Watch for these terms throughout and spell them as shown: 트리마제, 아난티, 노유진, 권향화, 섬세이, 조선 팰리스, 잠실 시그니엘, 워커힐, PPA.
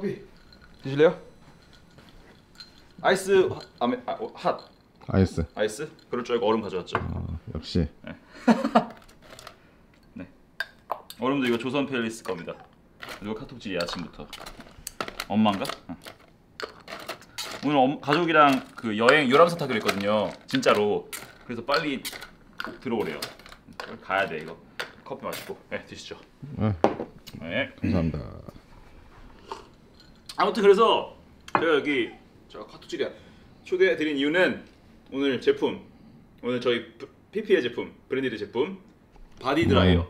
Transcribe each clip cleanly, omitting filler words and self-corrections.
커피 드실래요? 아이스 핫 아이스 그럴 줄 알고 얼음 가져왔죠. 역시. 네. 네. 얼음도 이거 조선 팰리스 겁니다. 이거 카톡질이 아침부터. 엄마인가? 응. 오늘 가족이랑 그 여행 요람선 타기로 했거든요. 진짜로. 그래서 빨리 들어오래요. 가야 돼 이거. 커피 마시고. 네 드시죠. 네. 네. 감사합니다. 아무튼 그래서 제가 여기 제가 카톡질이 초대해드린 이유는 오늘 제품, 오늘 저희 PPA 제품, 브랜디드 제품 바디드라이어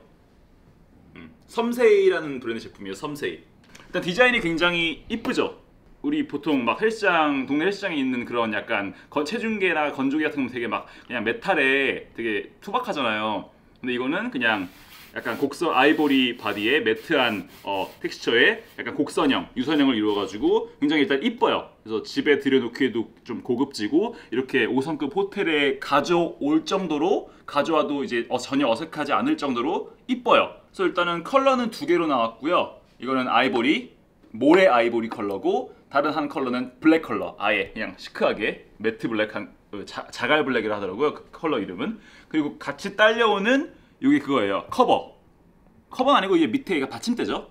섬세이라는 브랜드 제품이에요. 섬세이. 일단 디자인이 굉장히 이쁘죠? 우리 보통 막 헬스장, 동네 헬스장에 있는 그런 약간 체중계나 건조계 같은 거 되게 막 그냥 메탈에 되게 투박하잖아요. 근데 이거는 그냥 약간 곡선 아이보리 바디에 매트한 텍스처에 약간 곡선형, 유선형을 이루어가지고 굉장히 일단 이뻐요. 그래서 집에 들여놓기에도 좀 고급지고 이렇게 5성급 호텔에 가져올 정도로 가져와도 이제 전혀 어색하지 않을 정도로 이뻐요. 그래서 일단은 컬러는 두 개로 나왔고요. 이거는 아이보리, 모래 아이보리 컬러고 다른 한 컬러는 블랙 컬러, 아예 그냥 시크하게 매트 블랙한 자갈 블랙이라 하더라고요. 그 컬러 이름은. 그리고 같이 딸려오는 이게 그거예요. 커버는 아니고 이게 밑에가 받침대죠.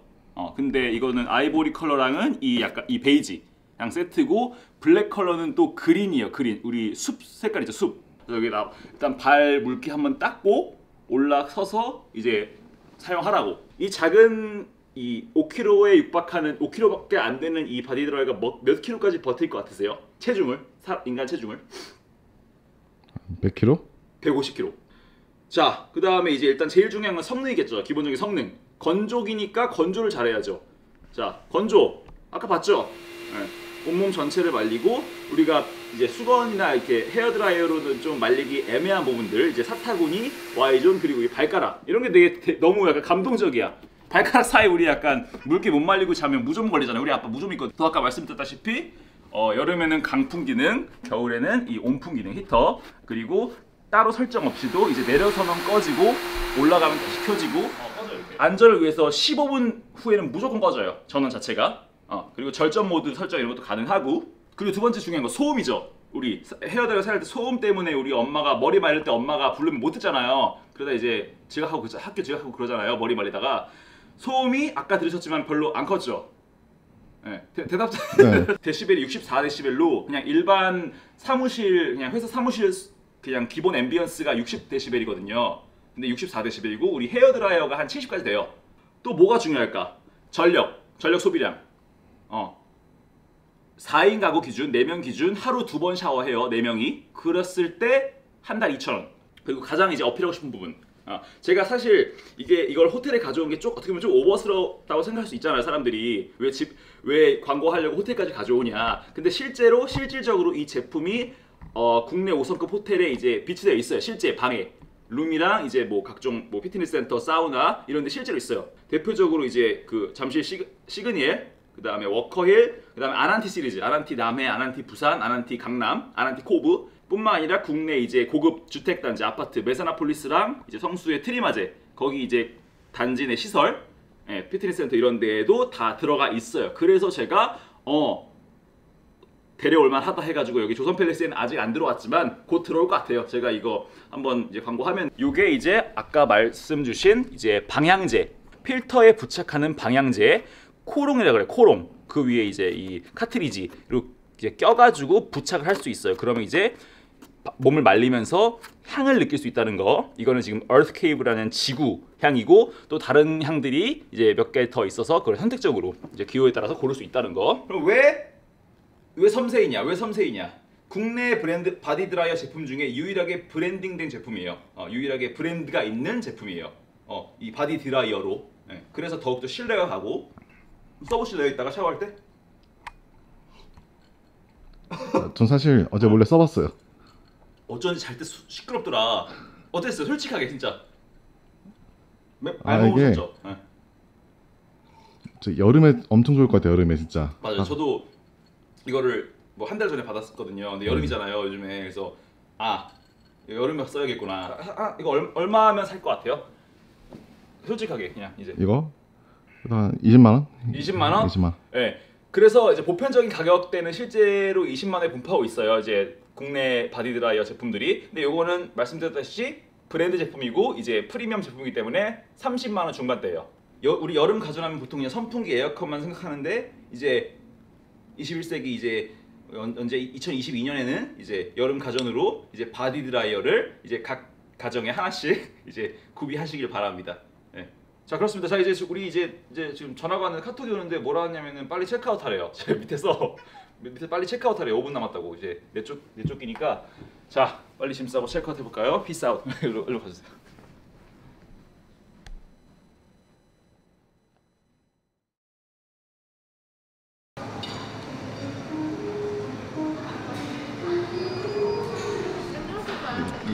근데 이거는 아이보리 컬러랑은 이 약간 이 베이지 양 세트고 블랙 컬러는 또 그린이에요. 그린 우리 숲 색깔 있죠. 숲. 여기 일단 발 물기 한번 닦고 올라서서 이제 사용하라고. 이 작은 이 5kg에 육박하는 5kg밖에 안 되는 이 바디드라이어가 몇 킬로까지 버틸 것 같으세요? 체중을 인간 체중을 100kg? 150kg. 자, 그 다음에 이제 일단 제일 중요한 건 성능이겠죠. 기본적인 성능. 건조기니까 건조를 잘해야죠. 자, 건조. 아까 봤죠? 네. 온몸 전체를 말리고 우리가 이제 수건이나 이렇게 헤어드라이어로는 좀 말리기 애매한 부분들, 이제 사타구니, Y존, 그리고 이 발가락. 이런 게 되게 너무 약간 감동적이야. 발가락 사이 우리 약간 물기 못 말리고 자면 무좀 걸리잖아요. 우리 아빠 무좀 있거든. 또 아까 말씀드렸다시피 여름에는 강풍 기능, 겨울에는 이 온풍 기능, 히터, 그리고 따로 설정 없이도 이제 내려서면 꺼지고 올라가면 다시 켜지고 꺼져요, 이렇게. 안전을 위해서 15분 후에는 무조건 꺼져요. 전원 자체가. 그리고 절전 모드 설정 이런 것도 가능하고. 그리고 두 번째 중요한 거 소음이죠. 우리 헤어드라이어 살 때 소음 때문에 우리 엄마가 머리 말릴 때 엄마가 부르면 못 듣잖아요. 그러다 이제 지각하고 학교 지각하고 그러잖아요. 머리 말리다가. 소음이 아까 들으셨지만 별로 안 컸죠. 네, 대답자 네. 데시벨이 64데시벨로 그냥 일반 사무실 그냥 회사 사무실 그냥 기본 앰비언스가 60데시벨이거든요. 근데 64데시벨이고 우리 헤어드라이어가 한 70까지 돼요. 또 뭐가 중요할까? 전력 소비량. 4인 가구 기준, 4명 기준 하루 2번 샤워해요. 4명이. 그랬을 때 한 달 2,000원. 그리고 가장 이제 어필하고 싶은 부분. 제가 사실 이걸 호텔에 가져온 게 어떻게 보면 좀 오버스럽다고 생각할 수 있잖아요. 사람들이 왜 광고하려고 호텔까지 가져오냐. 근데 실질적으로 이 제품이 국내 5성급 호텔에 이제 비치되어 있어요. 실제 방에 룸이랑 이제 뭐 각종 뭐 피트니스 센터, 사우나 이런 데 실제로 있어요. 대표적으로 이제 그 잠실 시그니엘, 그 다음에 워커힐, 그 다음에 아난티 시리즈, 아난티 남해, 아난티 부산, 아난티 강남, 아난티 코브 뿐만 아니라 국내 이제 고급 주택 단지, 아파트, 메사나폴리스랑 이제 성수의 트리마제, 거기 이제 단지 내 시설, 피트니스 센터 이런 데에도 다 들어가 있어요. 그래서 제가 데려올만 하다 해가지고 여기 조선 팰리스에는 아직 안 들어왔지만 곧 들어올 것 같아요. 제가 이거 한번 이제 광고하면 요게 이제 아까 말씀 주신 이제 방향제, 필터에 부착하는 방향제, 코롱이라고 그래요. 코롱. 그 위에 이제 이 카트리지 이렇게 껴가지고 부착을 할 수 있어요. 그러면 이제 몸을 말리면서 향을 느낄 수 있다는 거. 이거는 지금 얼스케이브라는 지구 향이고 또 다른 향들이 이제 몇 개 더 있어서 그걸 선택적으로 이제 기호에 따라서 고를 수 있다는 거. 그럼 왜 섬세이냐? 국내 브랜드 바디드라이어 제품 중에 유일하게 브랜딩된 제품이에요. 유일하게 브랜드가 있는 제품이에요. 이 바디드라이어로. 네. 그래서 더욱더 신뢰가 가고. 써보실래요? 이따가 샤워할 때? 전 사실 어제 몰래 써봤어요. 어쩐지 잘 때 시끄럽더라. 어땠어요? 솔직하게 진짜. 먹으셨죠? 네. 저 여름에 엄청 좋을 것 같아요. 여름에 진짜. 맞아요. 저도 이거를 뭐 한 달 전에 받았었거든요. 근데 여름이잖아요 요즘에. 그래서 여름에 써야겠구나. 이거 얼마 하면 살 것 같아요? 솔직하게 그냥 이제 이거? 한 20만 원? 20만 원? 예. 네. 그래서 이제 보편적인 가격대는 실제로 20만에 분포하고 있어요. 이제 국내 바디드라이어 제품들이. 근데 요거는 말씀드렸다시피 브랜드 제품이고 이제 프리미엄 제품이기 때문에 30만 원 중반대예요. 우리 여름 가전하면 보통 그냥 선풍기, 에어컨만 생각하는데 이제 21세기 이제 언제 2022년에는 이제 여름 가전으로 이제 바디드라이어를 이제 각 가정에 하나씩 이제 구비하시길 바랍니다. 네. 자, 그렇습니다. 자, 이제 우리 이제 지금 전화가 왔는데 카톡이 오는데 뭐라 하냐면은 빨리 체크아웃 하래요. 제 밑에 빨리 체크아웃 하래요. 5분 남았다고. 이제 내쫓기니까 자, 빨리 짐 싸고 체크아웃 해볼까요? Peace out. 일로 가주세요.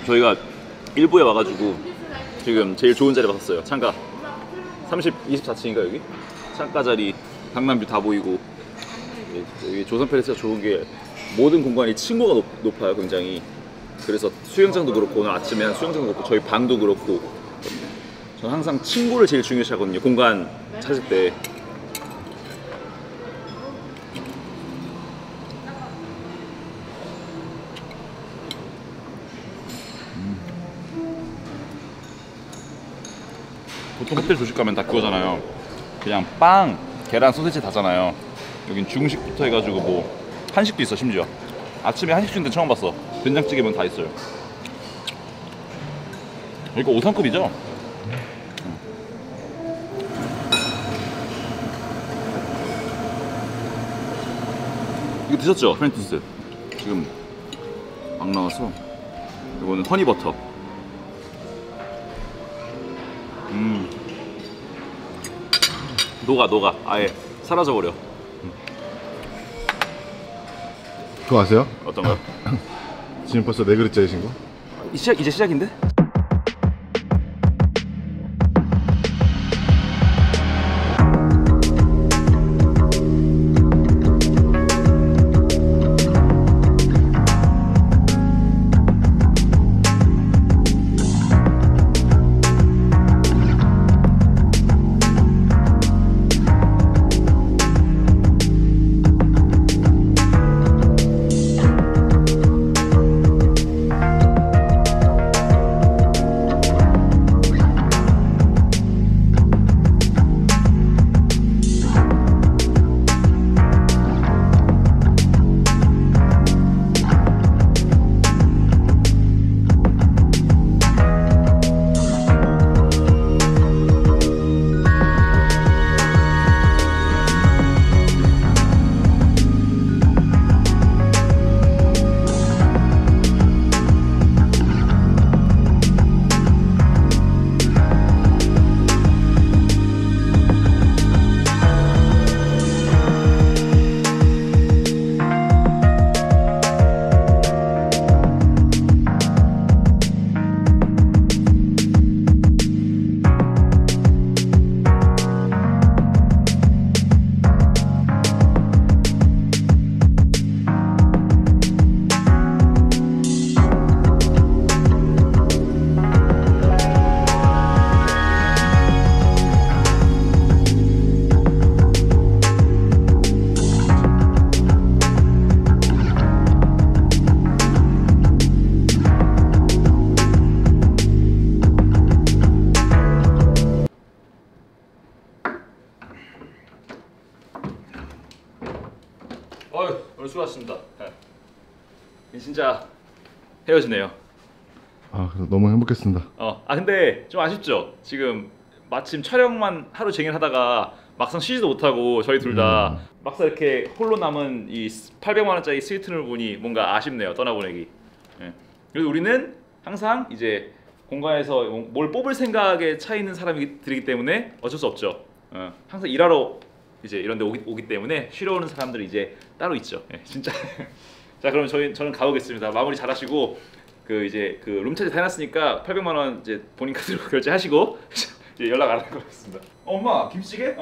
저희가 일부에 와가지고 지금 제일 좋은 자리 봤어요. 창가 24층인가 여기? 창가 자리, 강남뷰 다 보이고. 여기 조선 팰리스가 좋은 게 모든 공간이 층고가 높아요, 굉장히. 그래서 수영장도 그렇고 오늘 아침에 한 수영장도 그렇고 저희 방도 그렇고. 저는 항상 층고를 제일 중요시 하거든요, 공간 찾을 때. 보통 호텔 조식 가면 다 그거잖아요. 그냥 빵, 계란, 소세지 다잖아요. 여긴 중식부터 해가지고 뭐 한식도 있어. 심지어 아침에 한식 주는데 처음 봤어. 된장찌개면 다 있어요. 이거 5성급이죠? 이거 드셨죠? 프렌치스 지금 막 나와서. 이거는 허니버터. 녹아 아예 사라져버려. 그거 아세요? 어떤가요? 지금 벌써 4글자이신 거? 이제 시작인데? 수고하셨습니다. 네. 진짜 헤어지네요. 아, 그래도 너무 행복했습니다. 아 근데 좀 아쉽죠? 지금 마침 촬영만 하루 종일 하다가 막상 쉬지도 못하고 저희 둘 다 막상 이렇게 홀로 남은 이 800만 원짜리 스위트룸을 보니 뭔가 아쉽네요, 떠나보내기. 네. 그래서 우리는 항상 이제 공간에서 뭘 뽑을 생각에 차 있는 사람들이기 때문에 어쩔 수 없죠. 항상 일하러 이제 이런데 오기 때문에 쉬러 오는 사람들이 이제 따로 있죠. 예, 진짜. 자, 그럼 저는 가보겠습니다. 마무리 잘하시고 그 룸차지 다 해놨으니까 800만 원 이제 본인 카드로 결제하시고 이제 연락 안 할 것 같습니다. 엄마 김치찌개?